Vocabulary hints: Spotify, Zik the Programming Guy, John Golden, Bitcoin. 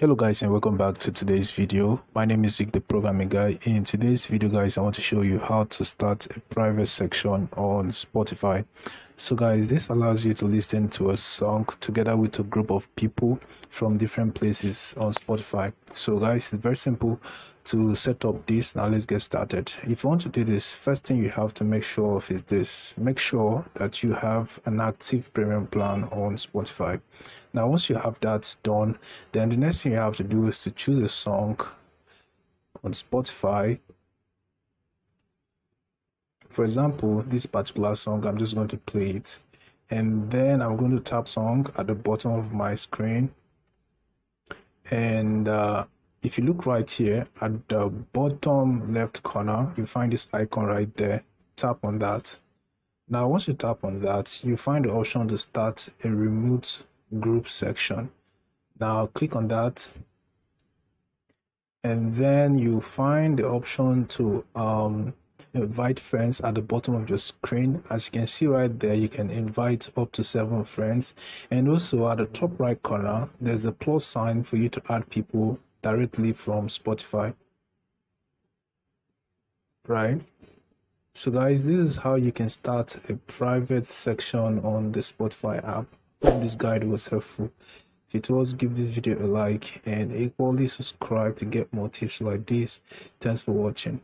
Hello guys, and welcome back to today's video. My name is Zik the Programming Guy. In today's video guys, I want to show you how to start a private section on Spotify. So guys, this allows you to listen to a song together with a group of people from different places on Spotify. So guys, it's very simple to set up this. Now let's get started. If you want to do this, first thing you have to make sure of is this: make sure that you have an active premium plan on Spotify. Now once you have that done, then the next thing you have to do is to choose a song on Spotify. For example, this particular song, I'm just going to play it, and then I'm going to tap song at the bottom of my screen. And if you look right here at the bottom left corner, you find this icon right there. Tap on that. Now once you tap on that, you find the option to start a remote group section. Now click on that, and then you find the option to invite friends at the bottom of your screen. As you can see right there, you can invite up to 7 friends, and also at the top right corner there's a plus sign for you to add people directly from Spotify, right? So guys, this is how you can start a private section on the Spotify app. Hope this guide was helpful. If it was, give this video a like and equally subscribe to get more tips like this. Thanks for watching.